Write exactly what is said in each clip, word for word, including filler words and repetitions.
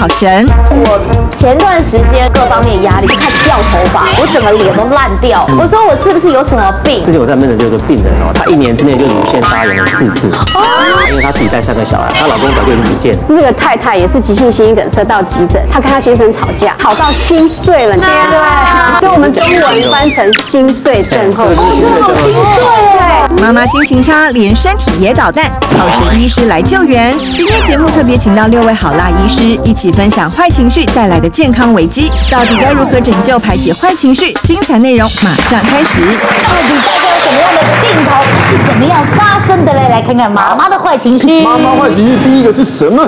好神。我前段时间各方面压力就开始掉头发，我整个脸都烂掉。我说我是不是有什么病？之前我在门诊就有个病人哦，她一年之内就乳腺发炎了四次，因为她自己带三个小孩，她老公早就已经不见了。这个太太也是急性心肌梗塞到急诊，她跟她先生吵架，吵到心碎了。对对，所以我们中文翻成心碎症候群。好心碎哎！妈妈心情差，连身体也捣蛋，好神医师来救援。今天节目特别请到六位好辣医师一起分享坏情绪带来的健康危机，到底该如何拯救排解坏情绪？精彩内容马上开始。到底该有什么样的镜头是怎么样发生的嘞？来看看妈妈的坏情绪。妈妈坏情绪第一个是什么？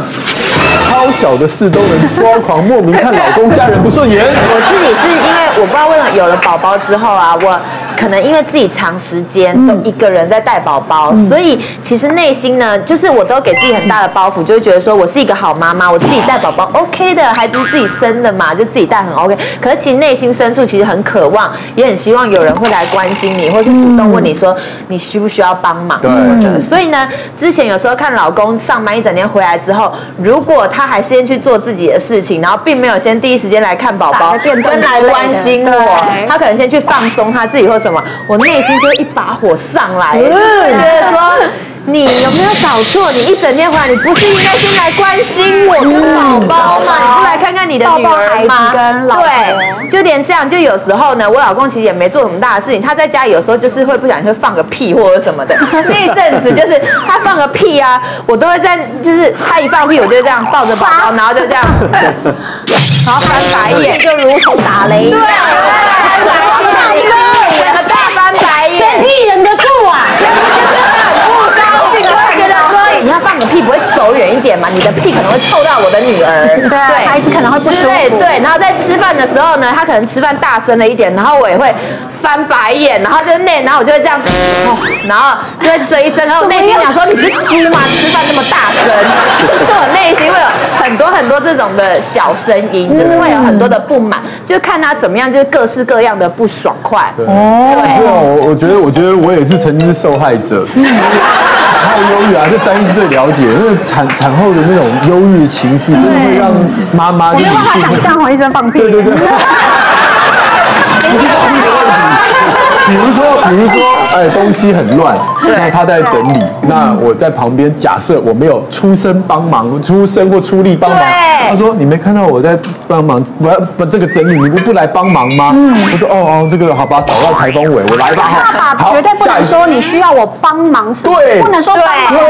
超小的事都能抓狂，莫名看老公家人不顺眼。我自己是因为我不知道为什么有了宝宝之后啊，我。可能因为自己长时间都一个人在带宝宝，所以其实内心呢，就是我都给自己很大的包袱，就会觉得说我是一个好妈妈，我自己带宝宝 OK 的，孩子自己生的嘛，就自己带很 OK。可是其实内心深处其实很渴望，也很希望有人会来关心你，或是主动问你说你需不需要帮忙什么的。所以呢，之前有时候看老公上班一整天回来之后，如果他还先去做自己的事情，然后并没有先第一时间来看宝宝，跟来关心我，他可能先去放松他自己或。什么？我内心就一把火上来，就觉得说你有没有搞错？你一整天回来，你不是应该先来关心我跟宝宝吗？你不来看看你的女儿吗？对，就连这样，就有时候呢，我老公其实也没做什么大的事情，他在家有时候就是会不小心会放个屁或者什么的。那一阵子就是他放个屁啊，我都会在，就是他一放屁，我就这样抱着宝宝，然后就这样，然后翻白眼，就如同打雷一样。屁不会走远一点嘛？你的屁可能会臭到我的女儿，对，孩子可能会不舒服。对，然后在吃饭的时候呢，他可能吃饭大声了一点，然后我也会翻白眼，然后就内，然后我就会这样，然后就会追一声，然后我内心想说你是猪吗？吃饭这么大声，就是我内心会有很多很多这种的小声音，就是会有很多的不满，就看他怎么样，就是各式各样的不爽快。哦，对，我我觉得，我觉得我也是曾经是受害者。产后忧郁啊，这詹医师最了解，因为产产后的那种忧郁情绪，真的会让妈妈。我没有办法想象黄医生放屁。对对对。比如说，比如说，哎，东西很乱，那他在整理，那我在旁边假设我没有出声帮忙，出声或出力帮忙。他说：“你没看到我在帮忙，我要把这个整理，你不不来帮忙吗？”我说：“哦哦，这个好吧，扫到台风尾，我来吧。”爸爸绝对不能说你需要我帮忙什么，不能说帮忙，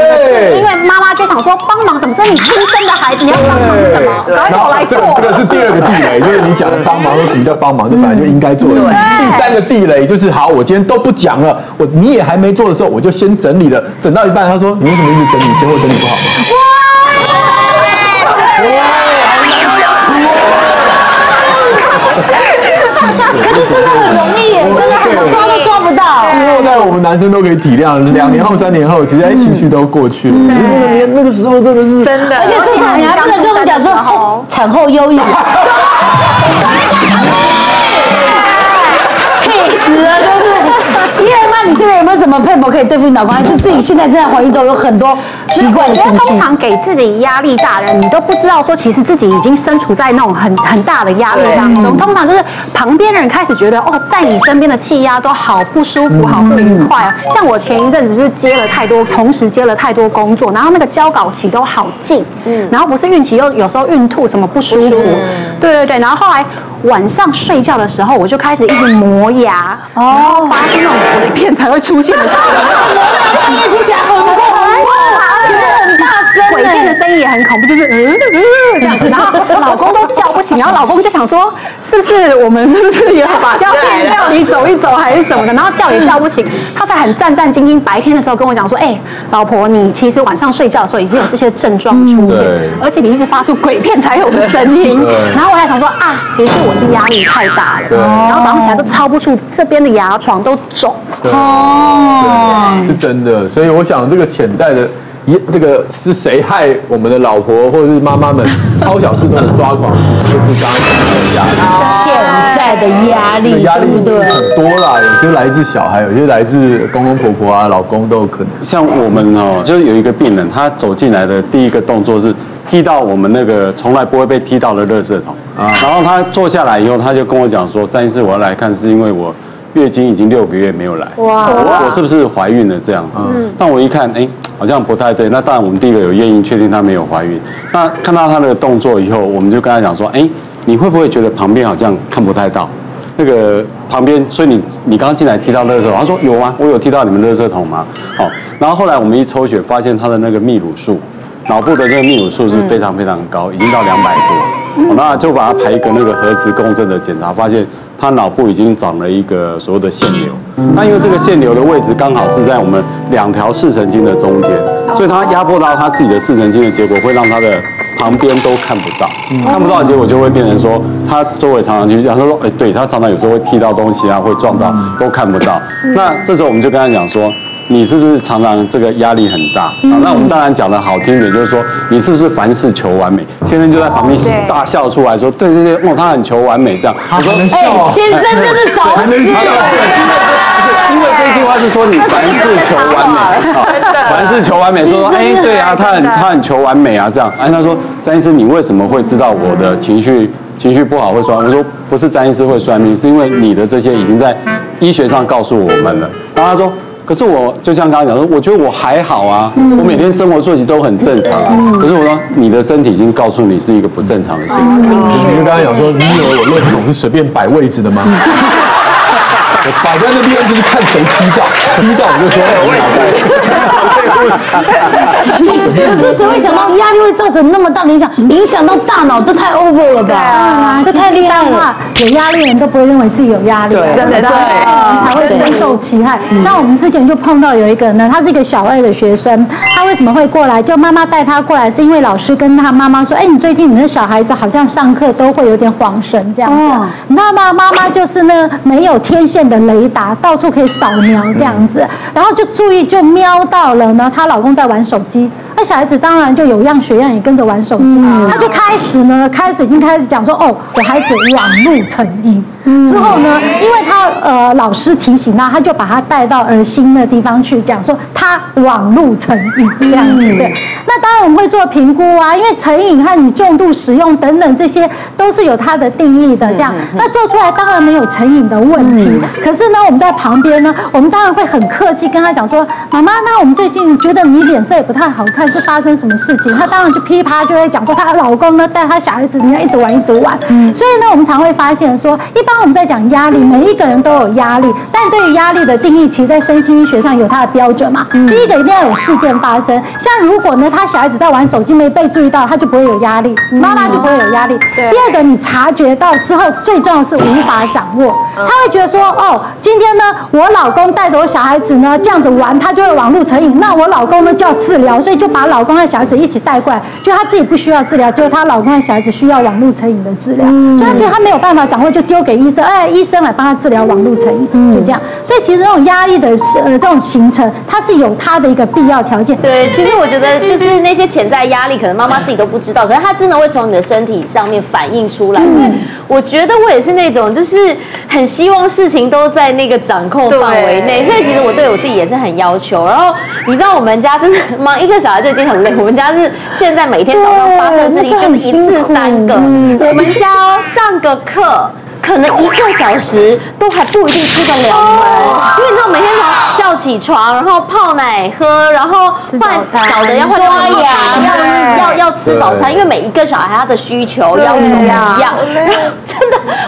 因为妈妈就想说帮忙什么，这是你亲生的孩子，你要帮忙什么？赶快我来做。这个是第二个地雷，就是你讲的帮忙，什么叫帮忙？这本来就应该做的事。第三个地雷就是好，我今天都不讲了，我你也还没做的时候，我就先整理了，整到一半，他说：“你为什么一直整理？嫌我整理不好吗？”可是真的很容易耶，真的很容易，抓都抓不到。事后在我们男生都可以体谅，两年后、三年后，其实哎情绪都过去了。那个年那个时候真的是真的，而且这个你还不能跟我们讲说产后忧郁，气死了，对不对？叶妈，你现在有没有什么配合可以对付你老公？还是自己现在正在怀疑中有很多？我觉得通常给自己压力大的人，你都不知道说，其实自己已经身处在那种很很大的压力当中。通常就是旁边的人开始觉得，哦，在你身边的气压都好不舒服，好不愉快啊。像我前一阵子就是接了太多，同时接了太多工作，然后那个交稿期都好近，嗯，然后不是孕期又有时候孕吐什么不舒服，对对对，然后后来。晚上睡觉的时候，我就开始一直磨牙，然后发生那种鬼片才会出现的声音。磨牙听起来很恐怖，很大声，鬼片的声音也很恐怖，就是嗯嗯这样子。然后老公都叫不醒，然后老公就想说，是不是我们是不是也要去叫你走一走还是什么的？然后叫也叫不醒，他才很战战兢兢。白天的时候跟我讲说，哎，老婆，你其实晚上睡觉的时候已经有这些症状出现，而且你一直发出鬼片才有的声音。然后我还想说啊，其实我。是压力太大了，然后早上起来都超不住，这边的牙床都肿。哦，是真的。所以我想，这个潜在的，这个是谁害我们的老婆或者是妈妈们超小事都能抓狂，其实就是刚刚讲的现在的压力，压力很多啦，有些来自小孩，有些来自公公婆婆啊、老公都有可能。像我们哦，就是有一个病人，他走进来的第一个动作是踢到我们那个从来不会被踢到的垃圾桶。啊、然后他坐下来以后，他就跟我讲说：“詹医师，我要来看是因为我月经已经六个月没有来，哇，我是不是怀孕了这样子？”嗯、那我一看，哎、欸，好像不太对。那当然，我们第一个有验孕，确定她没有怀孕。那看到她的动作以后，我们就跟她讲说：“哎、欸，你会不会觉得旁边好像看不太到？” 那个旁边，所以你你刚刚进来踢到垃圾桶，他说有啊，我有踢到你们垃圾桶吗？好、哦，然后后来我们一抽血发现他的那个泌乳素，脑部的这个泌乳素是非常非常高，已经到两百多、哦，那就把他排一个那个核磁共振的检查，发现他脑部已经长了一个所谓的腺瘤，那因为这个腺瘤的位置刚好是在我们两条视神经的中间，所以他压迫到他自己的视神经的结果会让他的 旁边都看不到，看不到的结果就会变成说，他周围常常就讲，他说，哎、欸，对他常常有时候会踢到东西啊，会撞到，都看不到。那这时候我们就跟他讲说，你是不是常常这个压力很大？啊，那我们当然讲的好听点，就是说你是不是凡事求完美？先生就在旁边大笑出来说，对对对，哦，他很求完美这样。他说，哎、欸，先生真是找死。 因为这句话是说你凡事求完美，凡事求完美，说哎对啊，他很他很求完美啊这样。哎，他说詹医师，你为什么会知道我的情绪情绪不好会算命？我说不是詹医师会算命，是因为你的这些已经在医学上告诉我们了。然后他说，可是我就像刚刚讲说，我觉得我还好啊，我每天生活作息都很正常啊。可是我说你的身体已经告诉你是一个不正常的现象。你就刚刚讲说，你以为我垃圾桶是随便摆位置的吗？ 我摆在那边就是看谁踢到，踢到我就说我脑袋。可是谁会想到压力会造成那么大的影响，影响到大脑，这太 over 了吧？对啊，这太厉害了。有压力的人都不会认为自己有压力，对对对，才会深受其害。那我们之前就碰到有一个呢，他是一个小二的学生，他为什么会过来？就妈妈带他过来，是因为老师跟他妈妈说，哎，你最近你的小孩子好像上课都会有点恍神这样子，你知道吗？妈妈就是呢没有天线的 雷达到处可以扫描这样子，然后就注意就瞄到了呢，她老公在玩手机，那小孩子当然就有样学样也跟着玩手机，他就开始呢，开始已经开始讲说，哦，我孩子网路成瘾。之后呢，因为他呃老师提醒他，他就把他带到耳心的地方去讲说他网路成瘾这样子。对，那当然我们会做评估啊，因为成瘾和你重度使用等等这些都是有它的定义的这样。那做出来当然没有成瘾的问题。 可是呢，我们在旁边呢，我们当然会很客气跟他讲说，妈妈，那我们最近觉得你脸色也不太好看，是发生什么事情？她当然就噼啪就会讲说，她老公呢带她小孩子，人家一直玩一直玩。嗯、所以呢，我们常会发现说，一般我们在讲压力，每一个人都有压力，但对于压力的定义，其实在身心医学上有它的标准嘛。嗯、第一个一定要有事件发生，像如果呢，他小孩子在玩手机没被注意到，他就不会有压力，妈妈就不会有压力。嗯、第二个，你察觉到之后，最重要是无法掌握，他会觉得说，哦。 今天呢，我老公带着我小孩子呢这样子玩，他就会网路成瘾。那我老公呢就要治疗，所以就把老公和小孩子一起带过来。就他自己不需要治疗，只有他老公和小孩子需要网路成瘾的治疗。嗯、所以他觉得他没有办法掌握，就丢给医生，哎，医生来帮他治疗网路成瘾，嗯、就这样。所以其实这种压力的呃这种形成，它是有它的一个必要条件。对，其实我觉得就是那些潜在压力，可能妈妈自己都不知道，可是她真的会从你的身体上面反映出来。嗯、因为我觉得我也是那种，就是很希望事情都 都在那个掌控范围内，所以其实我对我自己也是很要求。然后你知道我们家真的忙一个小孩就已经很累，我们家是现在每天早上发生的事情就是一次三个。我们家哦，上个课可能一个小时都还不一定出得了门，因为你知道每天从叫起床，然后泡奶喝，然后换小的要换刷牙，要要吃早餐，因为每一个小孩他的需求要求不一样。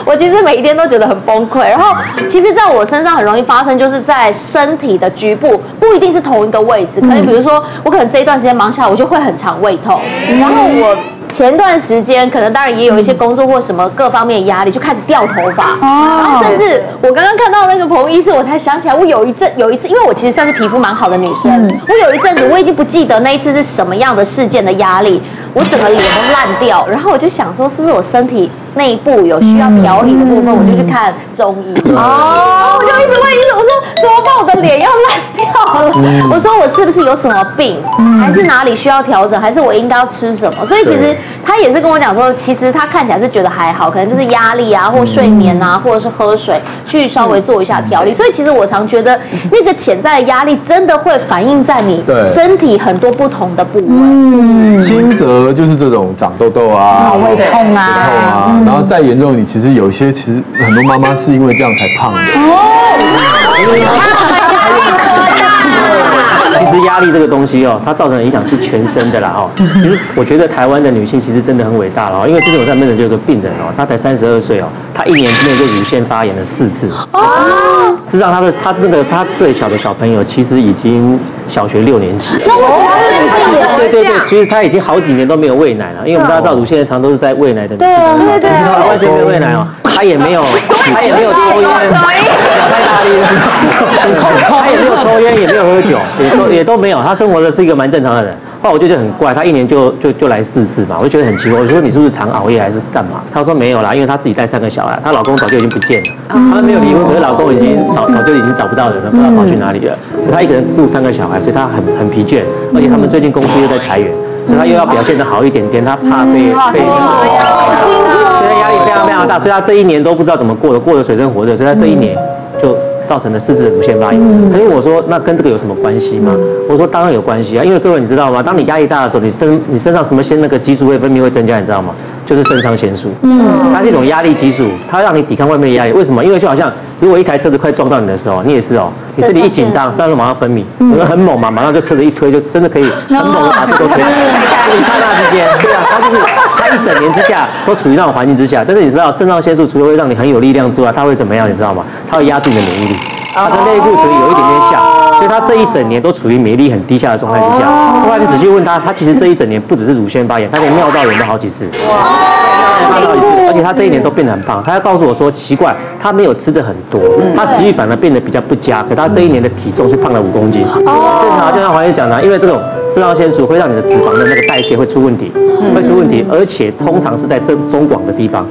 我其实每一天都觉得很崩溃，然后其实在我身上很容易发生，就是在身体的局部，不一定是同一个位置，可能比如说我可能这一段时间忙下来，我就会很常胃痛，然后我 前段时间可能当然也有一些工作或什么各方面的压力，就开始掉头发，然后甚至我刚刚看到那个彭医师，我才想起来，我有一阵有一次，因为我其实算是皮肤蛮好的女生，我有一阵子我已经不记得那一次是什么样的事件的压力，我整个脸都烂掉，然后我就想说是不是我身体内部有需要调理的部分，我就去看中医，哦，我就一直问医生，我说怎么办我的脸要烂掉？到了。嗯、我说我是不是有什么病，嗯、还是哪里需要调整，还是我应该要吃什么？所以其实他也是跟我讲说，其实他看起来是觉得还好，可能就是压力啊，或睡眠啊，或者是喝水去稍微做一下调理。嗯、所以其实我常觉得那个潜在的压力真的会反映在你身体很多不同的部位。嗯，轻则就是这种长痘痘啊、胃痛啊，痛啊，嗯、然后再严重你其实有些其实很多妈妈是因为这样才胖的。哦。其实压力这个东西哦，它造成的影响是全身的啦哦。其实我觉得台湾的女性其实真的很伟大了哦，因为之前我在门诊就有个病人哦，她才三十二岁哦，她一年之内就乳腺发炎了四次。哦，事实上她的她那个她最小的小朋友其实已经小学六年级了。哦，对对对，其实她已经好几年都没有喂奶了，因为我们大家知道乳腺炎常都是在喂奶的。对对对，她完全没有喂奶哦，她也没有，她也没有抽烟，太大力了，她也没有抽烟，也没有喝酒，也都。也都没有，他生活的是一个蛮正常的人。后来我就觉得很怪，他一年就就就来四次嘛，我就觉得很奇怪。我说你是不是常熬夜还是干嘛？他说没有啦，因为他自己带三个小孩，她老公早就已经不见了，她没有离婚，可是老公已经早早就已经找不到人了，不知道跑去哪里了。她一个人顾三个小孩，所以她很很疲倦，而且他们最近公司又在裁员，所以她又要表现得好一点点，她怕被被。所以她压力非常非常大，所以她这一年都不知道怎么过的，过得水深火热，所以她这一年就。造成的四次乳腺发炎，可是我说那跟这个有什么关系吗？我说当然有关系啊，因为各位你知道吗？当你压力大的时候，你身你身上什么腺那个激素会分泌会增加，你知道吗？就是肾上腺素，嗯，它是一种压力激素，它让你抵抗外面的压力。为什么？因为就好像如果一台车子快撞到你的时候，你也是哦，你身体一紧张，肾上腺马上分泌，很猛嘛，马上就车子一推就真的可以很猛的把这都推，一刹那之间，对啊，它就是它一整年之下都处于那种环境之下。但是你知道肾上腺素除了会让你很有力量之外，它会怎么样？你知道吗？它会压制你的免疫力。他的内固醇有一点点下，所以他这一整年都处于免疫力很低下的状态之下。后来你仔细问他，他其实这一整年不只是乳腺发炎，他连尿道炎都好几次。而且他这一年都变得很胖。他要告诉我说，奇怪，他没有吃的很多，他食欲反而变得比较不佳，可他这一年的体重是胖了五公斤。正常就像黄医师讲的，因为这种肾上腺素会让你的脂肪的那个代谢会出问题，会出问题，而且通常是在正中广的地方。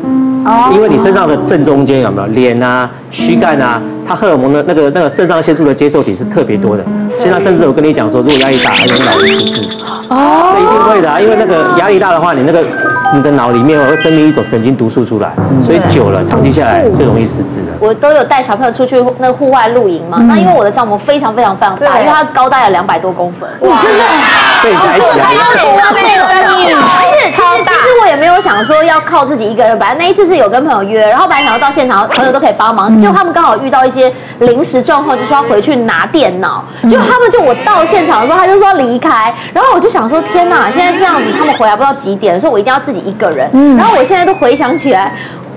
因为你身上的正中间有没有脸啊、躯干啊，它荷尔蒙的那个那个肾上腺素的接受体是特别多的。现在甚至我跟你讲说，如果压力大，很容易老于失智。哦，这一定会的啊，因为那个压力大的话，你那个你的脑里面会分泌一种神经毒素出来，所以久了长期下来就容易失智了。我都有带小朋友出去那个户外露营嘛，那因为我的帐篷非常非常非常大，因为它高大有两百多公分。哇，真的，对，还有那个灯影。其实，其实我也没有想说要靠自己一个人，本来那一次是有跟朋友约，然后本来想要到现场，朋友都可以帮忙，就他们刚好遇到一些临时状况，就说要回去拿电脑，就他们就我到现场的时候，他就说离开，然后我就想说天哪，现在这样子他们回来不知道几点，所以我一定要自己一个人，然后我现在都回想起来。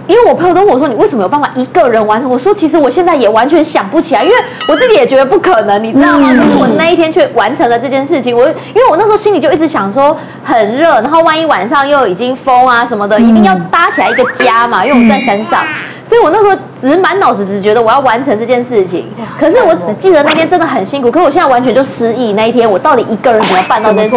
因为我朋友都问我说：“你为什么有办法一个人完成？”我说：“其实我现在也完全想不起来，因为我自己也觉得不可能，你知道吗？但是我那一天却完成了这件事情。我因为我那时候心里就一直想说，很热，然后万一晚上又已经风啊什么的，一定要搭起来一个家嘛，因为我们在山上。”所以我那时候只是满脑子只觉得我要完成这件事情，可是我只记得那天真的很辛苦，可是我现在完全就失忆。那一天我到底一个人怎么办到这件事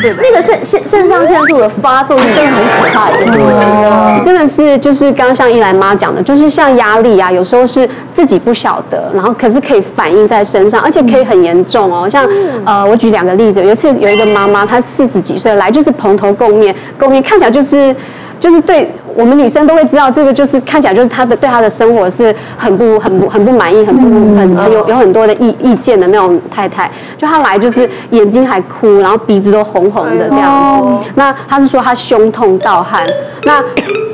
情？那个肾肾肾上腺素的发作是真的很可怕的一件事情，真的是就是刚刚像伊莱妈讲的，就是像压力啊，有时候是自己不晓得，然后可是可以反映在身上，而且可以很严重哦。像呃，我举两个例子，有一次有一个妈妈，她四十几岁来就是蓬头垢面，垢面看起来就是。就是对我们女生都会知道，这个就是看起来就是她的对她的生活是很不很不很不满意，很不很有有很多的意意见的那种太太。就她来就是眼睛还哭，然后鼻子都红红的这样子。那她是说她胸痛盗汗，那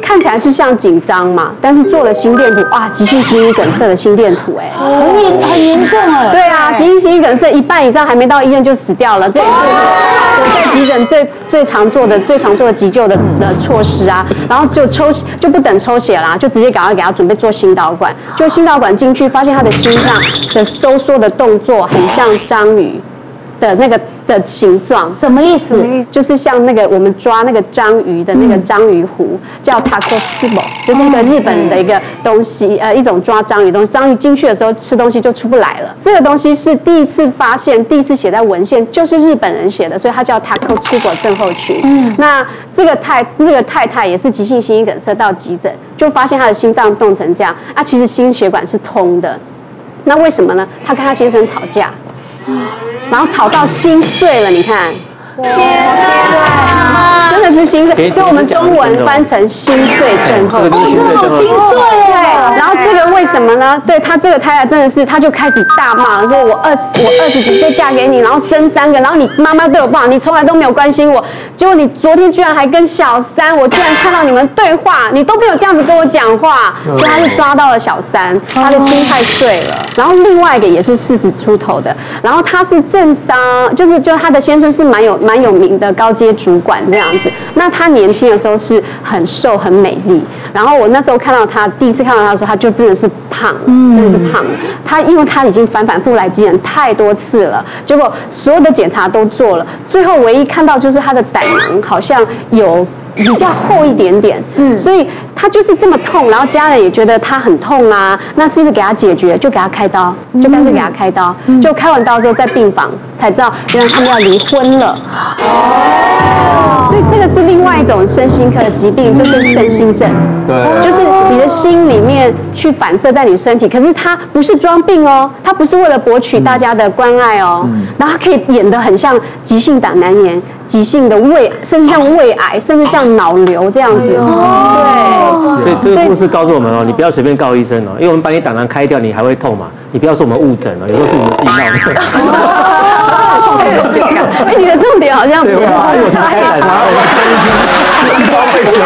看起来是像紧张嘛，但是做了心电图，哇，急性心肌梗塞的心电图，哎，很严很严重了。对啊，急性心肌梗塞一半以上还没到医院就死掉了，这也是。在急诊最最常做的、最常做的急救的的措施啊，然后就抽就不等抽血啦，就直接赶快给他准备做心导管。就心导管进去，发现他的心脏的收缩的动作很像章鱼的那个的形状。什么意思？就是像那个我们抓那个章鱼的那个章鱼壶，叫 takotsubo， 就是一个日本的一个东西，呃，一种抓章鱼东西。章鱼进去的时候吃东西就出不来了。这个东西是第一次发现，第一次写在文献，就是日本人写的，所以它叫 takotsubo 症候群。嗯，那这个太这个太太也是急性心肌梗塞到急诊，就发现她的心脏动成这样啊，其实心血管是通的。那为什么呢？她跟她先生吵架。然后吵到心碎了。你看，天啊，真的是心碎，所以我们中文翻成心碎症候群。哦，真的好心碎哎。然后这个为什么呢？对他这个太太真的是，他就开始大骂了，说我二十我二十几岁嫁给你，然后生三个，然后你妈妈对我不好，你从来都没有关心我，结果你昨天居然还跟小三，我居然看到你们对话，你都没有这样子跟我讲话，所以他就抓到了小三，他的心太碎了。然后另外一个也是四十出头的，然后他是政商，就是就他的先生是蛮有蛮有名的高阶主管这样子。那他年轻的时候是很瘦很美丽，然后我那时候看到他第一次看到他的时候，他就真的是胖，真的是胖了。他因为他已经反反复来急诊太多次了，结果所有的检查都做了，最后唯一看到就是他的胆囊好像有比较厚一点点，嗯，所以他就是这么痛，然后家人也觉得他很痛啊，那是不是给他解决？就给他开刀，就干脆给他开刀，就开完刀之后在病房才知道，原来他们要离婚了。哦，所以这个是另外一种身心科的疾病，就是身心症，对，就是你的心里面去反射在你身体，可是他不是装病哦，他不是为了博取大家的关爱哦，然后他可以演得很像急性胆囊炎、急性的胃，甚至像胃癌，甚至像脑瘤这样子，对，所以这个故事告诉我们哦，你不要随便告医生哦，因为我们把你胆囊开掉，你还会痛嘛？你不要说我们误诊哦，有时候是你们自己闹的。哎，你的重点好像不是，我才开胆囊，我开医生，我被谁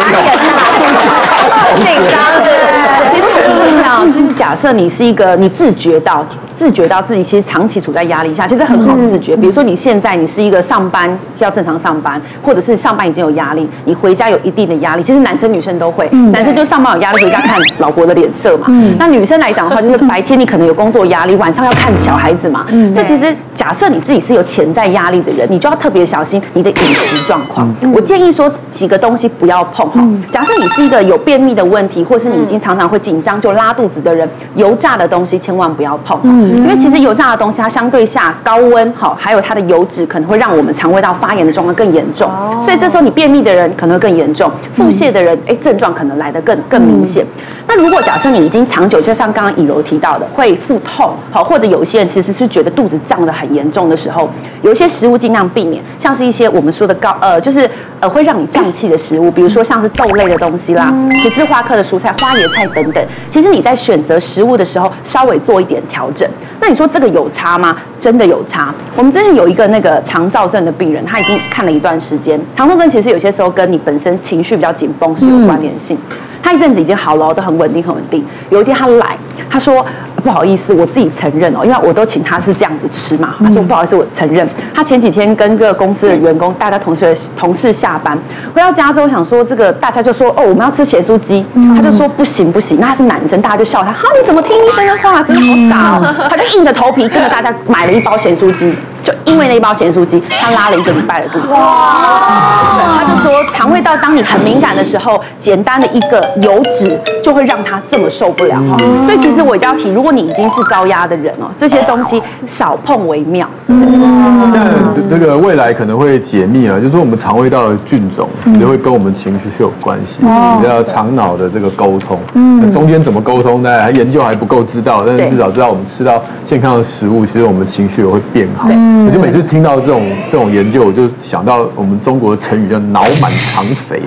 搞？紧张的，其实我跟你讲，其实假设你是一个，你自觉到。自觉到自己其实长期处在压力下，其实很好自觉。比如说你现在你是一个上班要正常上班，或者是上班已经有压力，你回家有一定的压力。其实男生女生都会，男生就上班有压力回家看老婆的脸色嘛。那女生来讲的话，就是白天你可能有工作压力，晚上要看小孩子嘛。所以其实假设你自己是有潜在压力的人，你就要特别小心你的饮食状况。我建议说几个东西不要碰哈。假设你是一个有便秘的问题，或是你已经常常会紧张就拉肚子的人，油炸的东西千万不要碰。因为其实油炸的东西，它相对下高温，好，还有它的油脂可能会让我们肠胃道发炎的状况更严重，所以这时候你便秘的人可能会更严重，腹泻的人，哎，症状可能来得更更明显。那如果假设你已经长久，就像刚刚以柔提到的，会腹痛，好，或者有些人其实是觉得肚子胀得很严重的时候，有一些食物尽量避免，像是一些我们说的高，呃，就是呃会让你胀气的食物，比如说像是豆类的东西啦，十字花科的蔬菜、花椰菜等等。其实你在选择食物的时候，稍微做一点调整。那你说这个有差吗？真的有差。我们之前有一个那个肠躁症的病人，他已经看了一段时间。肠躁症其实有些时候跟你本身情绪比较紧绷是有关联性。他一阵子已经好了，都很稳定，很稳定。有一天他来，他说不好意思，我自己承认哦，因为我都请他是这样子吃嘛。他说不好意思，我承认。他前几天跟各公司的员工，大家同学同事下班回到家之后，想说这个大家就说哦，我们要吃咸酥鸡，他就说不行不行。那他是男生，大家就笑他，哈，你怎么听医生的话？真的好傻哦。他就硬着头皮跟着大家买了一包咸酥鸡。就因为那一包咸酥鸡，他拉了一个礼拜的肚子。哇！他就说，肠胃道当你很敏感的时候，简单的一个油脂就会让他这么受不了哈。所以其实我一定要提，如果你已经是高压的人哦，这些东西少碰为妙。像这个未来可能会解密啊，就是说我们肠胃道的菌种，也会跟我们情绪是有关系。比较肠脑的这个沟通，嗯，中间怎么沟通呢？研究还不够知道，但是至少知道我们吃到健康的食物，其实我们情绪也会变好。我就每次听到这种这种研究，我就想到我们中国的成语叫“脑满肠肥”，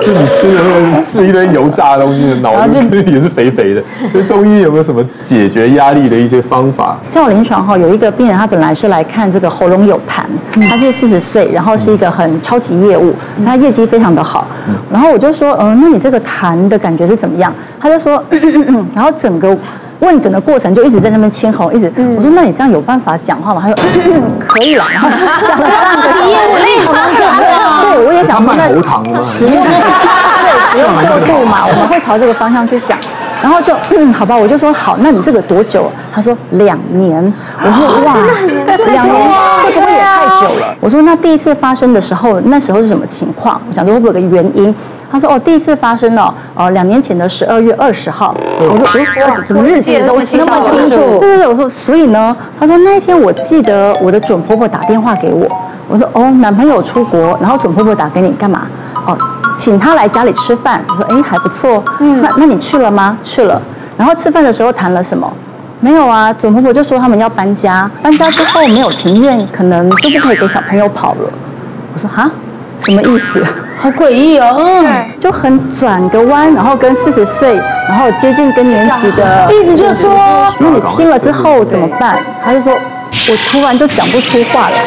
就你吃的吃一堆油炸的东西，脑也是肥肥的。所以中医有没有什么解决压力的一些方法？在我临床哈，有一个病人，他本来是来看这个喉咙有痰，他是四十岁，然后是一个很超级业务，他业绩非常的好。然后我就说，嗯，那你这个痰的感觉是怎么样？他就说，然后整个。问诊的过程就一直在那边清喉，一直我说那你这样有办法讲话吗？他说可以了。然后讲了好几个业务类好像这样，对，我也想说那使用对使用过度嘛，我们会朝这个方向去想。然后就嗯，好吧，我就说好，那你这个多久？他说两年。我说哇，两年会不会也太久了？我说那第一次发生的时候，那时候是什么情况？我想说会不会有个原因？他说：“哦，第一次发生了，哦，两年前的十二月二十号。”我说：“哎，怎么日期都记得那么清楚？”对对对，我说：“所以呢？”他说：“那一天我记得我的准婆婆打电话给我，我说：‘哦，男朋友出国，然后准婆婆打给你干嘛？’哦，请他来家里吃饭。我说：‘哎，还不错。’嗯，那那你去了吗？去了。然后吃饭的时候谈了什么？”没有啊，准婆婆就说他们要搬家，搬家之后没有庭院，可能就不可以给小朋友跑了。我说哈，什么意思？好诡异哦。嗯，就很转个弯，然后跟四十岁，然后接近更年期的，意思就是说，那你听了之后怎么办？他就说，我突然就讲不出话来。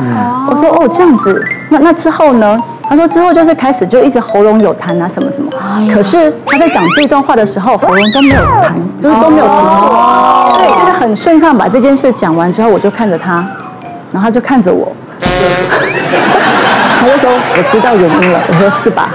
嗯，我说哦这样子，那那之后呢？ 他说之后就是开始就一直喉咙有痰啊什么什么，可是他在讲这一段话的时候喉咙都没有痰，就是都没有停过。对，就是很顺畅把这件事讲完之后，我就看着他，然后他就看着我，他就说我知道原因了。我说是吧？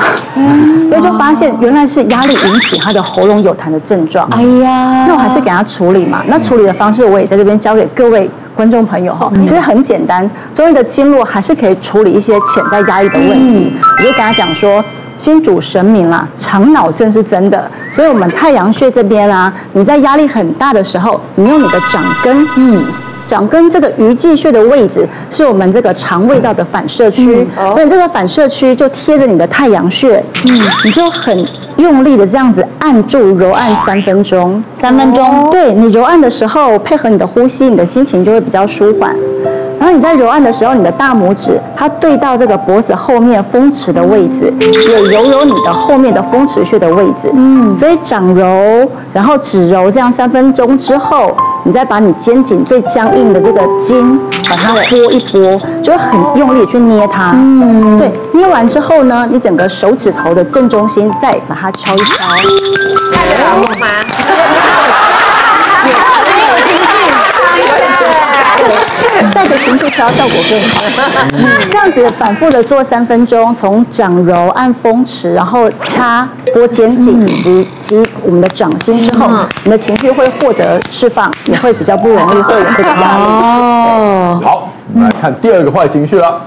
所以就发现原来是压力引起他的喉咙有痰的症状。哎呀，那我还是给他处理嘛。那处理的方式我也在这边教给各位 观众朋友哈，其实很简单，中医的经络还是可以处理一些潜在压力的问题。嗯、我就跟他讲说，心主神明啦，肠脑症是真的，所以我们太阳穴这边啊，你在压力很大的时候，你用你的掌根，嗯，掌根这个鱼际穴的位置是我们这个肠胃道的反射区，嗯、所以这个反射区就贴着你的太阳穴，嗯，你就很 用力的这样子按住揉按三分钟，三分钟，对你揉按的时候，配合你的呼吸，你的心情就会比较舒缓。然后你在揉按的时候，你的大拇指它对到这个脖子后面风池的位置，也揉揉你的后面的风池穴的位置。嗯，所以掌揉，然后指揉这样三分钟之后，你再把你肩颈最僵硬的这个筋把它拨一拨，就很用力去捏它。嗯，对，捏完之后呢，你整个手指头的正中心再把它 敲一敲，看得到我吗？没有情绪，带着情绪敲效果更好。这样子反复的做三分钟，从掌揉按风池，然后掐拨肩颈以及及我们的掌心之后，你的情绪会获得释放，也会比较不容易会有这个压力。哦，好，我们来看第二个坏情绪了。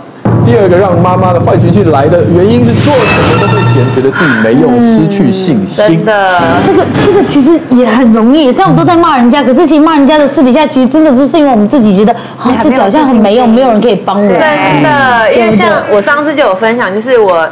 第二个让妈妈的坏情绪来的原因是做什么都会嫌觉得自己没用，失去信心。真的，这个这个其实也很容易。虽然我们都在骂人家，可是其实骂人家的私底下，其实真的就是因为我们自己觉得啊，自己好像很没用，没有人可以帮我。真的，因为像我上次就有分享，就是我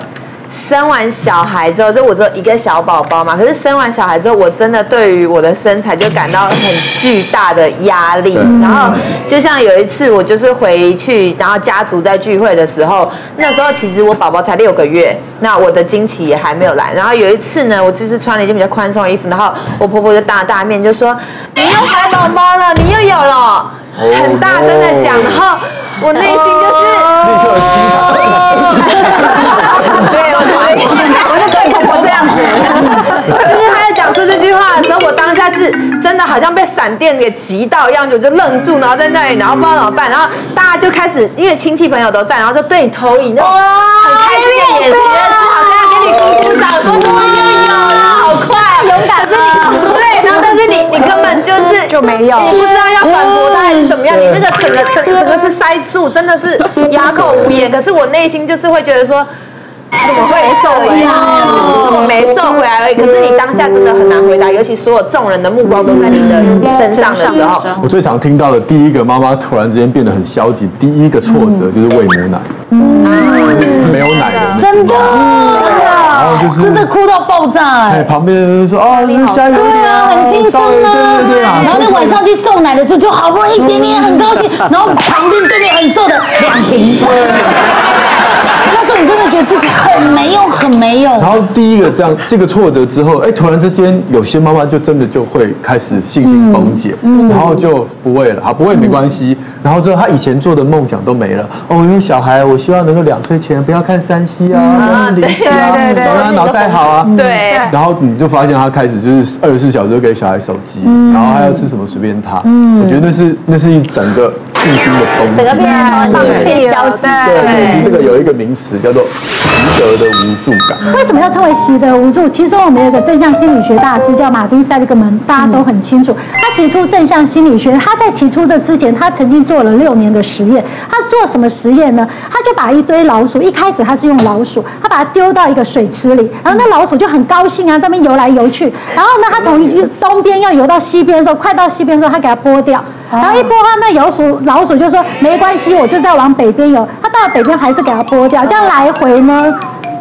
生完小孩之后，就我只有一个小宝宝嘛。可是生完小孩之后，我真的对于我的身材就感到很巨大的压力。然后就像有一次，我就是回去，然后家族在聚会的时候，那时候其实我宝宝才六个月，那我的经期也还没有来。然后有一次呢，我就是穿了一件比较宽松的衣服，然后我婆婆就当着大面就说：“你又怀宝宝了，你又有了。” 很大声的讲，然后我内心就是立刻有鸡排，对，我就跟婆婆这样子，就是她在讲出这句话的时候，我当下是真的好像被闪电给击到一样，我就愣住，然后在那里，然后不知道怎么办，然后大家就开始因为亲戚朋友都在，然后就对你投影，就很开心的眼神，好像要给你鼓鼓掌，说终于又有了，好快，勇敢，可是你对，然后但是你你根本就是就没有，你不知道要反驳他。 怎么样？你那个整个整整个是塞住，真的是哑口无言。可是我内心就是会觉得说，怎么会瘦回来？就是我没瘦回来而已。可是你当下真的很难回答，尤其所有众人的目光都在你的身上的时候。我最常听到的第一个妈妈突然之间变得很消极，第一个挫折就是喂母奶，没有奶的，真的，然后就是真的哭到爆炸。哎，旁边人说啊，你加油啊，很轻松啊，对对对啊。然后那晚上去送奶的时候，就好不容易。 今天很高兴，然后旁边对面很瘦的两瓶。那时候你真的觉得自己很没用，很没用。然后第一个这样，这个挫折之后，哎，突然之间有些妈妈就真的就会开始信心崩解，嗯嗯、然后就不喂了。好，不喂没关系。嗯、然后之后她以前做的梦想都没了。哦，我有小孩，我希望能够两岁前不要看山西啊，不要零食啊，早上脑袋好啊。对。然后你就发现她开始就是二十四小时都给小孩手机，嗯、然后她要吃什么随便她。嗯、我觉得那是那是一整个信心的崩解，整个变成放弃消极。对，其实这个有一个名词叫做 习得的无助感，为什么要称为习得无助？其实我们有一个正向心理学大师叫马丁·塞利格曼，大家都很清楚。他提出正向心理学，他在提出这之前，他曾经做了六年的实验。他做什么实验呢？他就把一堆老鼠，一开始他是用老鼠，他把它丢到一个水池里，然后那老鼠就很高兴啊，在那边游来游去。然后呢，他从东边要游到西边的时候，快到西边的时候，他给它拨掉。 然后一拨它，那老鼠老鼠就说没关系，我就在往北边游。它到了北边还是给它拨掉，这样来回呢，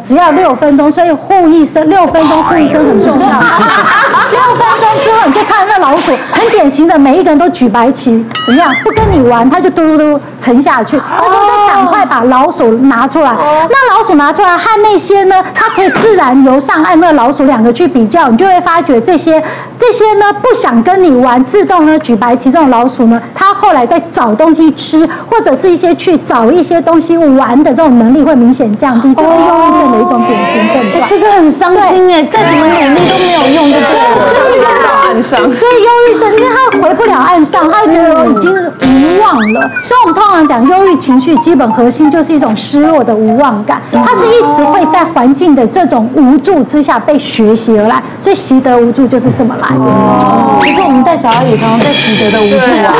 只要六分钟，所以护一生六分钟护一生很重要。六分钟之后，你就看那老鼠，很典型的，每一个人都举白旗，怎样不跟你玩，它就嘟嘟嘟沉下去。那时候就赶快把老鼠拿出来。那老鼠拿出来和那些呢，它可以自然游上岸那老鼠两个去比较，你就会发觉这些这些呢不想跟你玩，自动呢举白旗这种老鼠呢，它后来在找东西吃，或者是一些去找一些东西玩的这种能力会明显降低，就是忧郁症。 的一种典型症状，这个很伤心哎，再怎么努力都没有用，对不对？所以回不了岸上，所以忧郁症，因为他回不了岸上，他就觉得我已经无望了。所以我们通常讲，忧郁情绪基本核心就是一种失落的无望感，它是一直会在环境的这种无助之下被学习而来，所以习得无助就是这么来的。哦，其实我们带小孩也常常在习得的无助啊。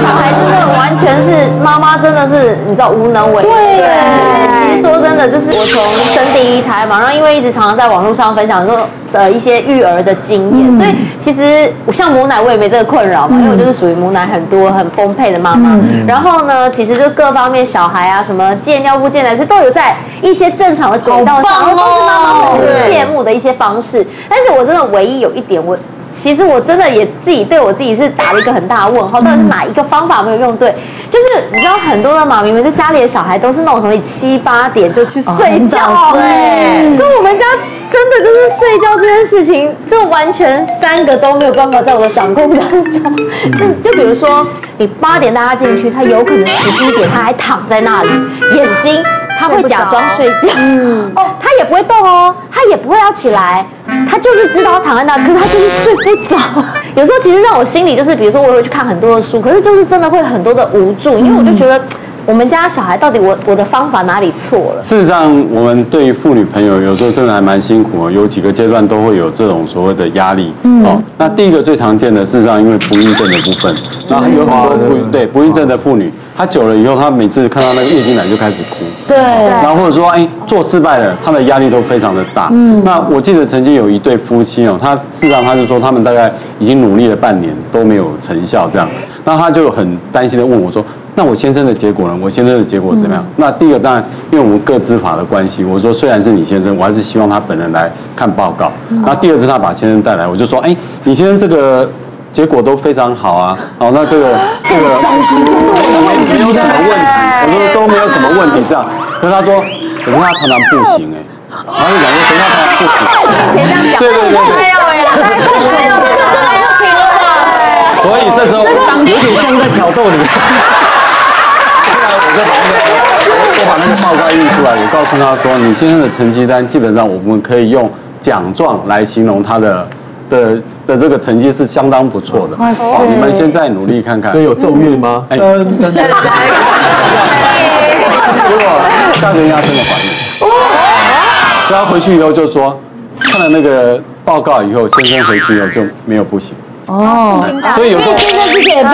小孩真的完全是妈妈，真的是你知道无能为力。对，其实说真的，就是我从生第一胎嘛，然后因为一直常常在网络上分享说呃一些育儿的经验，所以其实我像母奶我也没这个困扰嘛，因为我就是属于母奶很多很丰沛的妈妈。然后呢，其实就各方面小孩啊什么戒尿布、戒奶，所以都有在一些正常的轨道上，都是妈妈很羡慕的一些方式。但是我真的唯一有一点我。 其实我真的也自己对我自己是打了一个很大的问号，到底是哪一个方法没有用对？就是你知道很多的妈咪们，就家里的小孩都是那种可能七八点就去睡觉，对，跟我们家真的就是睡觉这件事情，就完全三个都没有办法在我的掌控当中。就是就比如说你八点带他进去，他有可能十一点他还躺在那里，眼睛他会假装睡觉，嗯，哦，他也不会动哦，他也不会要起来。 他就是知道他躺在那，可是他就是睡不着。有时候其实让我心里就是，比如说我也会去看很多的书，可是就是真的会很多的无助，因为我就觉得我们家小孩到底我我的方法哪里错了？事实上，我们对于妇女朋友有时候真的还蛮辛苦哦，有几个阶段都会有这种所谓的压力。嗯、哦，那第一个最常见的，事实上因为不孕症的部分，那有很多不对不孕症的妇女。 她久了以后，她每次看到那个月经来就开始哭。对。然后或者说，哎，做失败了，她的压力都非常的大。嗯。那我记得曾经有一对夫妻哦，他事实上他就说他们大概已经努力了半年都没有成效这样，那他就很担心的问我说：“那我先生的结果呢？我先生的结果怎么样？”嗯、那第一个当然，因为我们个资法的关系，我说虽然是你先生，我还是希望他本人来看报告。嗯、那第二次他把先生带来，我就说：“哎，你先生这个。” 结果都非常好啊，好，那这个这个就是我的问题，没有什么问题，我说都没有什么问题这样。可是他说，可是他常常不行哎，然后就讲说，可是他常常不行。以前这样讲，对对对，没有哎，没有，这个真的不行了。所以这时候有点像在挑逗你。后来我就把那个我把那个报告印出来，我告诉他说，你先生的成绩单基本上我们可以用奖状来形容他的的。 的这个成绩是相当不错的，好，你们现在努力看看。所以有奏乐吗？哎，结果下个月他真的怀孕，所以他回去以后就说，看了那个报告以后，先生回去以后就没有不行。哦，所以有时候先生之前也被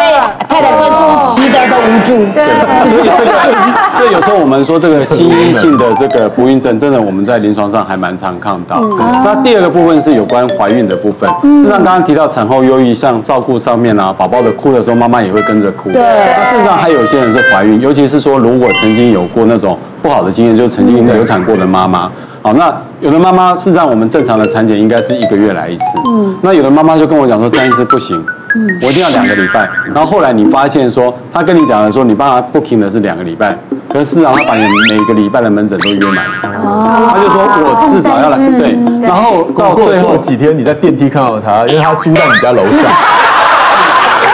太太灌输习得的无助，对，所以这个，所以有时候我们说这个西医性的这个不孕症，真的我们在临床上还蛮常看到。那第二个部分是有关怀孕的部分，事实上刚刚提到产后忧郁，像照顾上面啊，宝宝的哭的时候，妈妈也会跟着哭。对，那事实上还有一些人是怀孕，尤其是说如果曾经有过那种不好的经验，就是曾经流产过的妈妈。 好，那有的妈妈事实上我们正常的产检应该是一个月来一次，嗯，那有的妈妈就跟我讲说张医师不行，嗯，我一定要两个礼拜。然后后来你发现说，她跟你讲的说你帮她 booking 的是两个礼拜，可是事实上她把你每个礼拜的门诊都约满，哦，她就说我至少要来对，然后到最后几天你在电梯看到她，因为她租到你家楼上。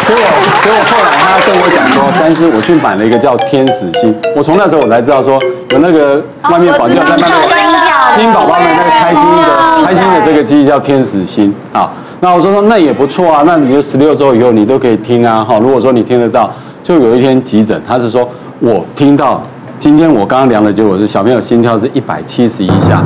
结果，结果后来他跟我讲说，张医师，我去买了一个叫天使心。我从那时候我才知道说，有那个外面保健在卖那个，听宝宝们那个开心的、开心的这个记忆叫天使心啊。那我说说那也不错啊，那你就十六周以后你都可以听啊哈。如果说你听得到，就有一天急诊，他是说我听到今天我刚刚量的结果是小朋友心跳是一百七十一下，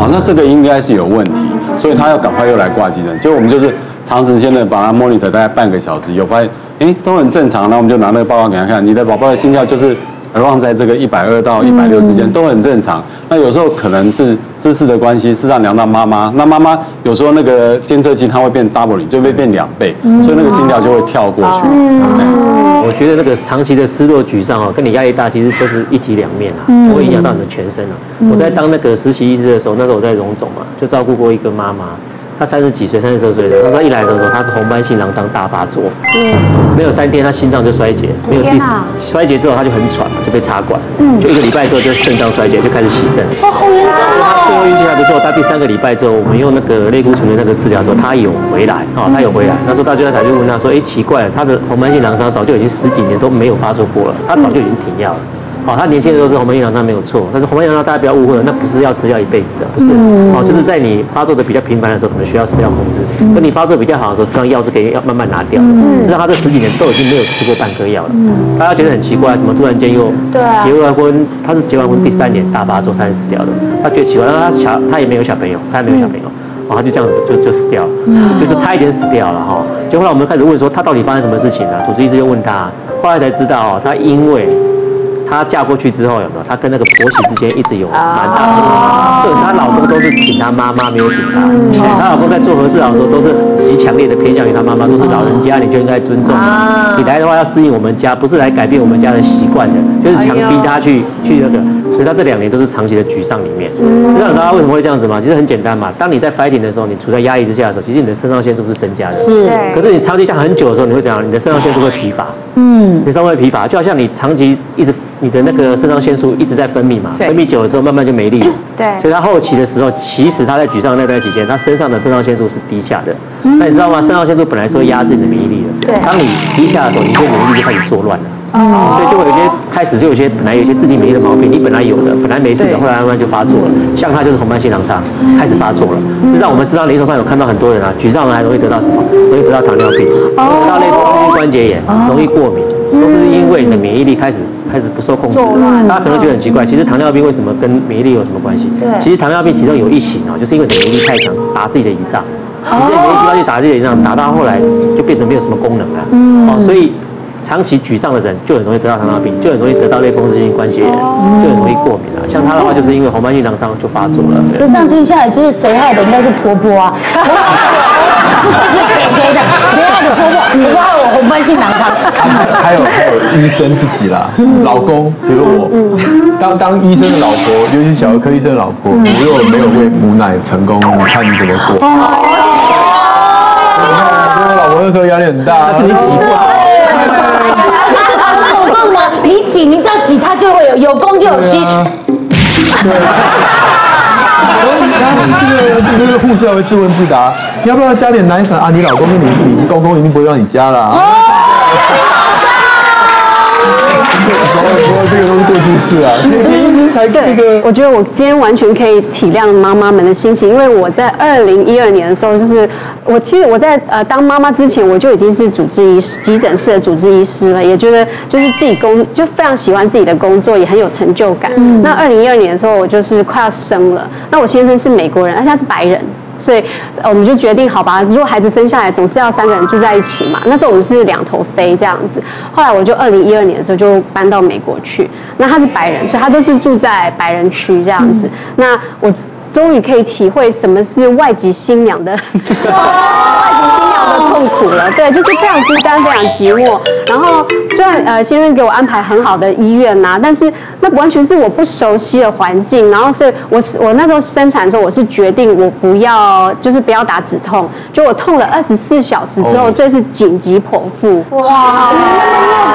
啊，那这个应该是有问题，所以他要赶快又来挂急诊。结果我们就是。 长时间的把它 monitor 大概半个小时，有发现，哎，都很正常。那我们就拿那个报告给他看，你的宝宝的心跳就是 around 在这个一百二到一百六之间、嗯、都很正常。那有时候可能是姿势的关系，事实上量到妈妈，那妈妈有时候那个监测器它会变 doubling， 就会变两倍，嗯、所以那个心跳就会跳过去。嗯、我觉得那个长期的失落、沮丧啊，跟你压力大其实都是一体两面啊，嗯、会影响到你的全身啊。嗯、我在当那个实习医师的时候，那时候我在荣总嘛，就照顾过一个妈妈。 他三十几岁，三十多岁的，他一来的时候，他是红斑性狼疮大发作，嗯，没有三天，他心脏就衰竭，没有第衰竭之后他就很喘，就被插管，嗯，就一个礼拜之后就肾脏衰竭，就开始洗肾，哇，好严重啊！他最后运气还不错，他第三个礼拜之后，我们用那个类固醇的那个治疗之后，他有回来，哦，他有回来。那时候大家才就问他说，哎，奇怪了，他的红斑性狼疮早就已经十几年都没有发作过了，他早就已经停药了。 哦，他年轻的时候是红斑性狼疮没有错，但是红斑性狼疮大家不要误会了，那不是要吃药一辈子的，不是。嗯、哦，就是在你发作的比较频繁的时候，可能需要吃药控制；跟、嗯、你发作比较好的时候，实际上药是可以要慢慢拿掉的。嗯、实际上他这十几年都已经没有吃过半颗药了。嗯、大家觉得很奇怪，怎么突然间又结完婚？他是结完婚第三年大发作才死掉的，他觉得奇怪，但他小他也没有小朋友，他也没有小朋友。嗯 哦，他就这样就就死掉了，嗯、就是差一点死掉了哈、哦。就后来我们开始问说，他到底发生什么事情了、啊？主治医师就问他，后来才知道、哦，他因为她嫁过去之后有没有，她跟那个婆媳之间一直有蛮大的矛盾，她、哦、老公都是挺她妈妈，没有挺她。她、嗯、老公在做和事佬的时候，都是极强烈的偏向于她妈妈，说是老人家你就应该尊重，啊、你来的话要适应我们家，不是来改变我们家的习惯的，就是强逼她去、哎、去那个。 所以他这两年都是长期的沮丧里面。知道他为什么会这样子吗？其实很简单嘛，当你在 fighting 的时候，你处在压力之下的时候，其实你的肾上腺素是增加的。是。可是你长期这样很久的时候，你会怎样？你的肾上腺素会疲乏。嗯。你肾上腺素会疲乏，就好像你长期一直你的那个肾上腺素一直在分泌嘛，分泌久了之后慢慢就没力了。对。所以他后期的时候，其实他在沮丧那段期间，他身上的肾上腺素是低下的。那你知道吗？肾上腺素本来是会压制你的免疫力的。对。当你低下的时候，你的免疫力就开始作乱了。 嗯、所以就会有些开始就有些本来有些自体免疫的毛病，你本来有的，本来没事的，后来慢慢就发作了。像他就是红斑性狼疮开始发作了。事实上，我们事实上临床上有看到很多人啊，沮丧还容易得到什么？容易得到糖尿病，容易得到类风湿关节炎，容易过敏，都是因为你的免疫力开始开始不受控制了。大家可能觉得很奇怪，其实糖尿病为什么跟免疫力有什么关系？其实糖尿病其中有一型啊，就是因为你的免疫力太强，打自己的胰脏，你这免疫细胞去打自己的胰脏，打到后来就变成没有什么功能了。嗯，哦，所以。 长期沮丧的人就很容易得到糖尿病，就很容易得到类风湿性关节炎，就很容易过敏啊。像他的话，就是因为红斑性狼疮就发作了。可是这样听下来，就是谁害的？应该是婆婆啊，是谁害的？谁害的婆婆？婆婆害我红斑性狼疮。还有还有医生自己啦，老公，比如我，当当医生的老婆，尤其小儿科医生的老婆，我如果没有喂母奶成功，你看你怎么过？我老婆那时候压力很大，是你挤爆。 你挤，你只要挤，它就会有有功就有需。对，这个护士还会自问自答，要不要加点奶粉啊？你老公跟你你公公一定不会让你加啦。哦，这个东西做出事啊，医生才那个。我觉得我今天完全可以体谅妈妈们的心情，因为我在二零一二年的时候，就是我其实我在呃当妈妈之前，我就已经是主治医师、急诊室的主治医师了，也觉得就是自己工就非常喜欢自己的工作，也很有成就感。嗯、那二零一二年的时候，我就是快要生了，那我先生是美国人，而且他是白人。 所以，我们就决定好吧，如果孩子生下来，总是要三个人住在一起嘛。那时候我们是两头飞这样子。后来我就二零一二年的时候就搬到美国去。那他是白人，所以他都是住在白人区这样子。嗯、那我终于可以体会什么是外籍新娘的外籍新娘的痛苦了。对，就是非常孤单，非常寂寞。然后虽然呃先生给我安排很好的医院呐、啊，但是。 那完全是我不熟悉的环境，然后所以我是我那时候生产的时候，我是决定我不要，就是不要打止痛，就我痛了二十四小时之后，最是紧急剖腹。哇！你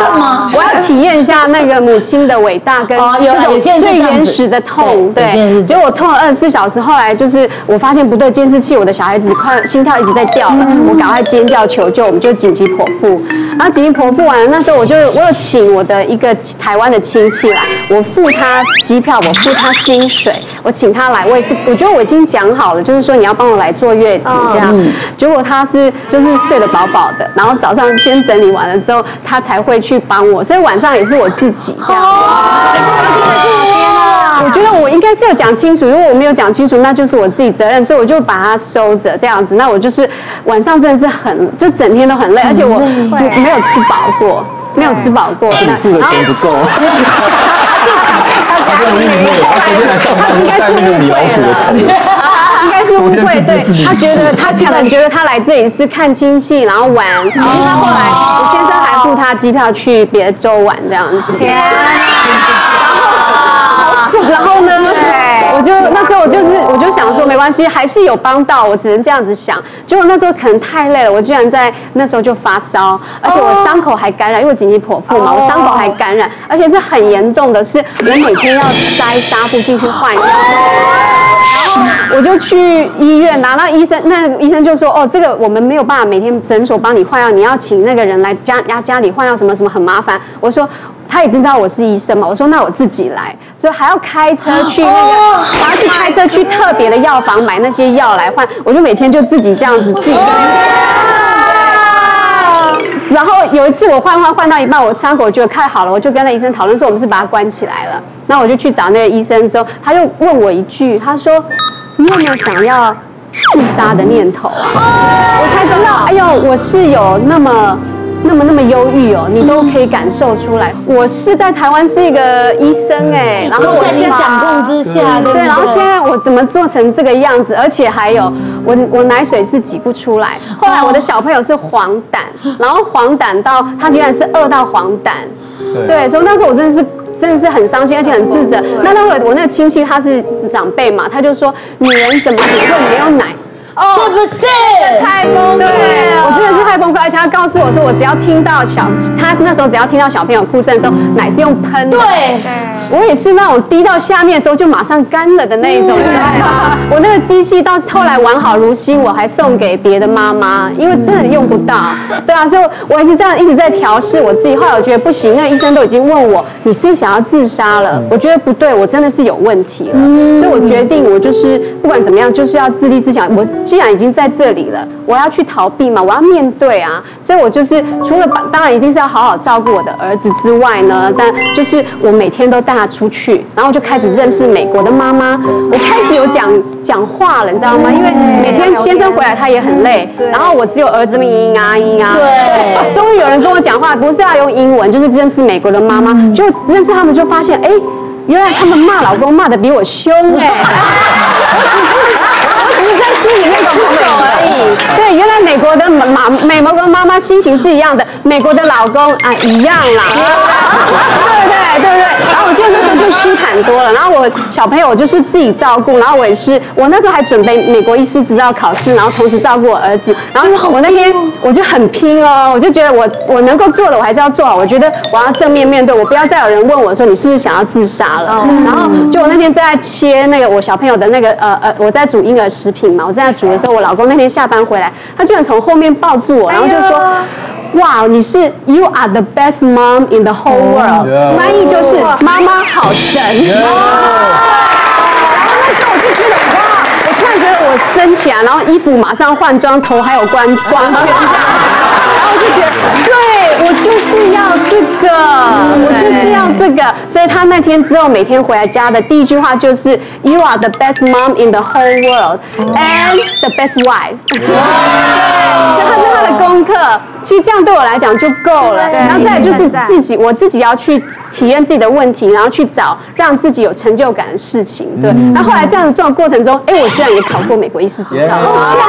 要干嘛？我要体验一下那个母亲的伟大跟这种最原始的痛。对，结果我痛了二十四小时，后来就是我发现不对，监视器我的小孩子快心跳一直在掉了，我赶快尖叫求救，我们就紧急剖腹。然后紧急剖腹完了，那时候我就我有请我的一个台湾的亲戚来。 我付他机票，我付他薪水，我请他来，我也是，我觉得我已经讲好了，就是说你要帮我来坐月子这样。嗯、结果他是就是睡得饱饱的，然后早上先整理完了之后，他才会去帮我，所以晚上也是我自己这样。我觉得我应该是有讲清楚，如果我没有讲清楚，那就是我自己责任，所以我就把它收着这样子。那我就是晚上真的是很，就整天都很累，而且我没有吃饱过。没有吃饱过，你付的钱不够。他误会，他应该是误会了。 应该是误会，对他觉得他可能觉得他来这里是看亲戚，然后玩，因为他后来我先生还付他机票去别的州玩这样子。天啊！然后呢，我就那时候我就是我就想说没关系，还是有帮到，我只能这样子想。结果那时候可能太累了，我居然在那时候就发烧，而且我伤口还感染，因为我紧急剖腹嘛，我伤口还感染，而且是很严重的，是我每天要塞纱布进去换药。 我就去医院拿到医生，那医生就说哦，这个我们没有办法每天诊所帮你换药，你要请那个人来家家家里换药，什么什么很麻烦。我说他也知道我是医生嘛，我说那我自己来，所以还要开车去那个，还要去开车去特别的药房买那些药来换。我就每天就自己这样子自己。然后有一次我换换换到一半，我伤口觉得太好了，我就跟那医生讨论说我们是把它关起来了。那我就去找那个医生之后，他就问我一句，他说。 你有没有想要自杀的念头啊？我才知道，哎呦，我是有那么、那么、那么忧郁哦，你都可以感受出来。我是在台湾是一个医生哎，然后我在你掌控之下，对，然后现在我怎么做成这个样子？而且还有，我我奶水是挤不出来。后来我的小朋友是黄疸，然后黄疸到他居然是饿到黄疸，对，所以那时候我真的是。 真的是很伤心，而且很自责。那那我我那个亲戚他是长辈嘛，他就说女人怎么可能没有奶？哦，是不是？太崩溃了！我真的是太崩溃，而且他告诉我说，我只要听到小他那时候只要听到小朋友哭声的时候，奶是用喷的。对，我也是那种滴到下面的时候就马上干了的那一种，你知道吗？我那个机器到后来完好如新，我还送给别的妈妈，因为真的用不到。对啊，所以我也是这样一直在调试我自己。后来我觉得不行，那医生都已经问我你是不是想要自杀了，我觉得不对，我真的是有问题了，所以我决定我就是不管怎么样就是要自立自强。我既然已经在这里了，我要去逃避嘛，我要面对啊。所以我就是除了把当然一定是要好好照顾我的儿子之外呢，但就是我每天都带他出去，然后就开始认识美国的妈妈，我开始有讲讲话了，你知道吗？因为每天先生回来他也很累，然后我只有儿子嘤啊嘤啊，对，终于有人跟我讲话，不是要用英文，就是认识美国的妈妈，就认识他们就发现，哎，原来他们骂老公骂得比我凶哎，我只是我只是在心里面拱手而已，对，原来美国的妈美国的妈妈心情是一样的，美国的老公啊一样啦，对对对对。 我记得那时候就舒坦多了，然后我小朋友我就是自己照顾，然后我也是，我那时候还准备美国医师执照考试，然后同时照顾我儿子，然后我那天我就很拼哦，我就觉得我我能够做的我还是要做好，我觉得我要正面面对，我不要再有人问我说你是不是想要自杀了，嗯、然后就我那天正在切那个我小朋友的那个呃呃，我在煮婴儿食品嘛，我正在煮的时候，我老公那天下班回来，他居然从后面抱住我，然后就说。哎 哇， wow, 你是 You are the best mom in the whole world， 翻译就是妈妈好神。然后那时候我就觉得哇，我突然觉得我升起来，然后衣服马上换装，头还有光光圈然后我就觉得，对我就是要这个，我就是要这个。所以他那天之后每天回来家的第一句话就是 You are the best mom in the whole world and the best wife。所以他是他的功课。 其实这样对我来讲就够了，然后再来就是自己，我自己要去体验自己的问题，然后去找让自己有成就感的事情。对，那、嗯、后来这样的状过程中，哎，我居然也考过美国医师执照，好强！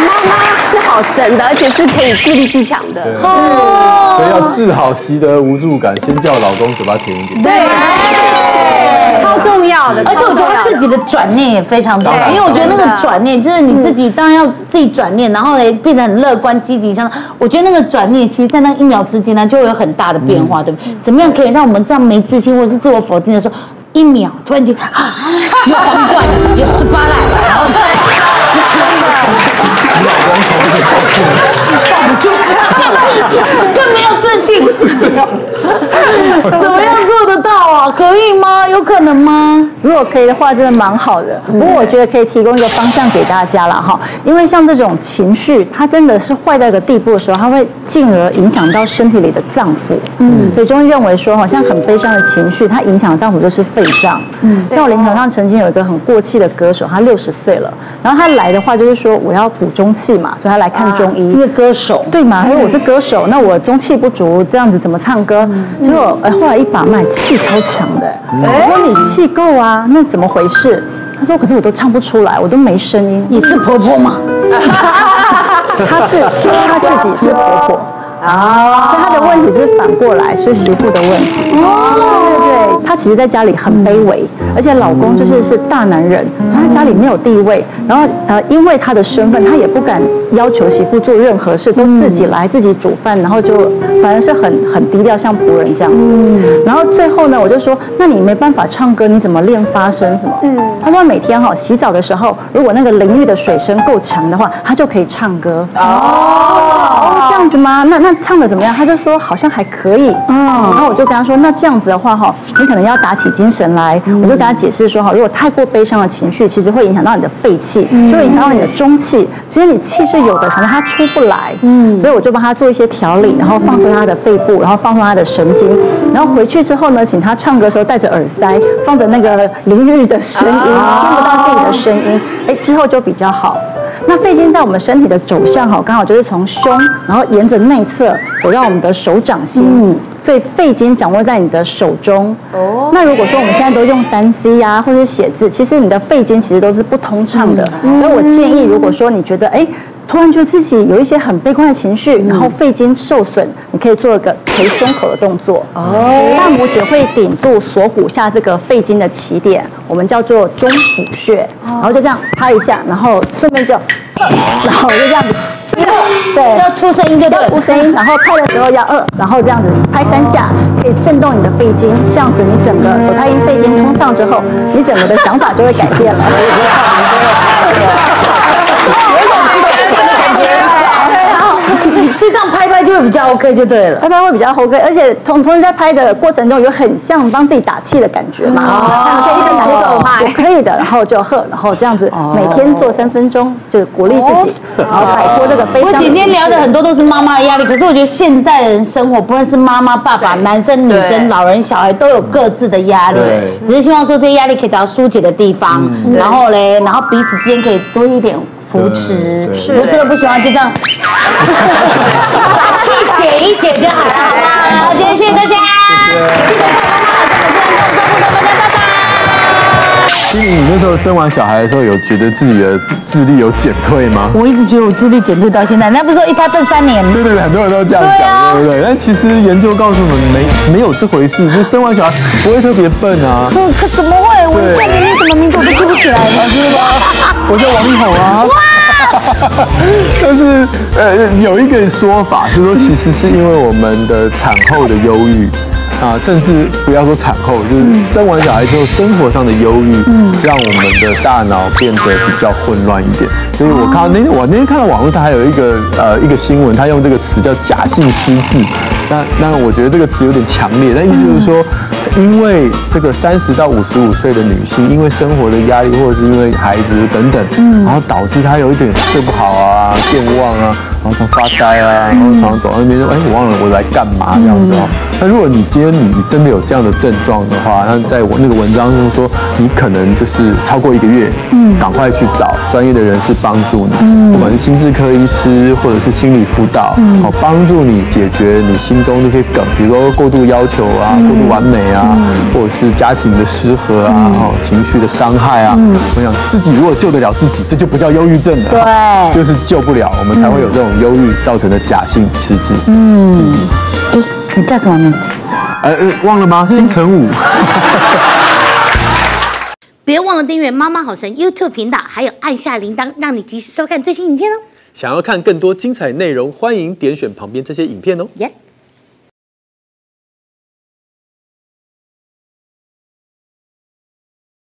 妈妈是好神的，而且是可以自立自强的。哦，所以要治好习得无助感，先叫老公嘴巴甜一点。对，超重要的。而且我觉得自己的转念也非常重要，因为我觉得那个转念就是你自己，当然要。 自己转念，然后呢变得很乐观、积极向上。我觉得那个转念，其实，在那一秒之间呢，就会有很大的变化，嗯、对不对？怎么样可以让我们这样没自信或是自我否定的时候，一秒突然间啊，有皇冠，有十八赖，然后更没有自信，怎么样做得到啊？可以吗？有可能吗？如果可以的话，真的蛮好的。不过我觉得可以提供一个方向给大家啦哈，因为像这种情绪，它真的是坏到一个地步的时候，它会进而影响到身体里的脏腑。嗯，所以中医认为说，好像很悲伤的情绪，它影响的脏腑就是肺脏。嗯，像我临床上曾经有一个很过气的歌手，他六十岁了，然后他来的话就是说我要补中气嘛，所以他来看中医。因为歌手对嘛，他说我是歌手，那我中气不足，这样子怎么唱歌？结果哎，后来一把脉，气超强的。 我说你气够啊，那怎么回事？他说，可是我都唱不出来，我都没声音。你是婆婆吗？她是她自己是婆婆啊，所以她的问题是反过来是媳妇的问题。哦，对对对，她其实在家里很卑微，而且老公就是是大男人，所以她家里没有地位。然后呃，因为她的身份，她也不敢要求媳妇做任何事，都自己来自己煮饭，然后就。 反正是很很低调，像仆人这样子。嗯、然后最后呢，我就说，那你没办法唱歌，你怎么练发声什么？嗯，他说每天哈、哦、洗澡的时候，如果那个淋浴的水声够强的话，他就可以唱歌。哦，这样子吗？那那唱的怎么样？他就说好像还可以。嗯，然后我就跟他说，那这样子的话哈、哦，你可能要打起精神来。嗯、我就跟他解释说哈，如果太过悲伤的情绪，其实会影响到你的肺气，嗯、就会影响到你的中气。其实你气是有的，可能它出不来。嗯，所以我就帮他做一些调理，然后放松。 他的肺部，然后放松他的神经，然后回去之后呢，请他唱歌的时候戴着耳塞，放着那个淋浴的声音，听不到自己的声音，哎，之后就比较好。那肺经在我们身体的走向哈，刚好就是从胸，然后沿着内侧走到我们的手掌心，嗯，所以肺经掌握在你的手中。哦，那如果说我们现在都用三 C 呀、啊，或者写字，其实你的肺经其实都是不通畅的，嗯、所以我建议，如果说你觉得哎。 突然觉得自己有一些很悲观的情绪，然后肺经受损，你可以做一个捶胸口的动作。哦，大拇指会顶住锁骨下这个肺经的起点，我们叫做中府穴。然后就这样拍一下，然后顺便就，然后就这样子，对，要出声音就对，出声音。然后拍的时候要呃，然后这样子拍三下，可以震动你的肺经。这样子你整个手太阴肺经通畅之后，你整个的想法就会改变了。 所以这样拍拍就会比较 OK 就对了，拍拍会比较 OK， 而且同同时在拍的过程中有很像帮自己打气的感觉嘛，哦，可以一边打气说我可以的，然后就喝，然后这样子每天做三分钟，就是鼓励自己，然后摆脱这个悲伤。我今天聊的很多都是妈妈的压力，可是我觉得现代人生活，不论是妈妈、爸爸、男生、女生、老人、小孩，都有各自的压力，只是希望说这些压力可以找到疏解的地方，然后嘞，然后彼此之间可以多一点。 扶持，我真的不喜欢就这样，把气解一解就好了，好不好？然后今天谢谢大家，记得看好好的，这样动动动动动，拜拜。其实你那时候生完小孩的时候，有觉得自己的智力有减退吗？我一直觉得我智力减退到现在，人家不是说一胎笨三年？对对对，很多人都这样讲，对不对？但其实研究告诉我们，没没有这回事，就生完小孩不会特别笨啊。可可怎么会？我一下子连什么名字我都记不起来了，是吗？ 我叫王力宏啊，但是呃有一个说法是说，其实是因为我们的产后的忧郁啊，甚至不要说产后，就是生完小孩之后生活上的忧郁，嗯，让我们的大脑变得比较混乱一点。所以我看到那天我那天看到网络上还有一个呃一个新闻，他用这个词叫假性失智。 那那我觉得这个词有点强烈，但意思就是说，因为这个三十到五十五岁的女性，因为生活的压力，或者是因为孩子等等，然后导致她有一点睡不好啊、健忘啊，然后常发呆啊，然后常走到那边说，哎，我忘了我来干嘛这样子哦。那如果你今天你真的有这样的症状的话，那在我那个文章中说，你可能就是超过一个月，嗯，赶快去找专业的人士帮助你，不管是心智科医师或者是心理辅导，好帮助你解决你心。 心中那些梗，比如说过度要求啊，过度完美啊，或者是家庭的失和啊，哦，情绪的伤害啊，我想自己如果救得了自己，这就不叫忧郁症了，对，就是救不了，我们才会有这种忧郁造成的假性失智。嗯，哎，你叫什么名字？呃呃，忘了吗？金城武。别忘了订阅《妈妈好神》YouTube 频道，还有按下铃铛，让你及时收看最新影片哦。想要看更多精彩内容，欢迎点选旁边这些影片哦。耶。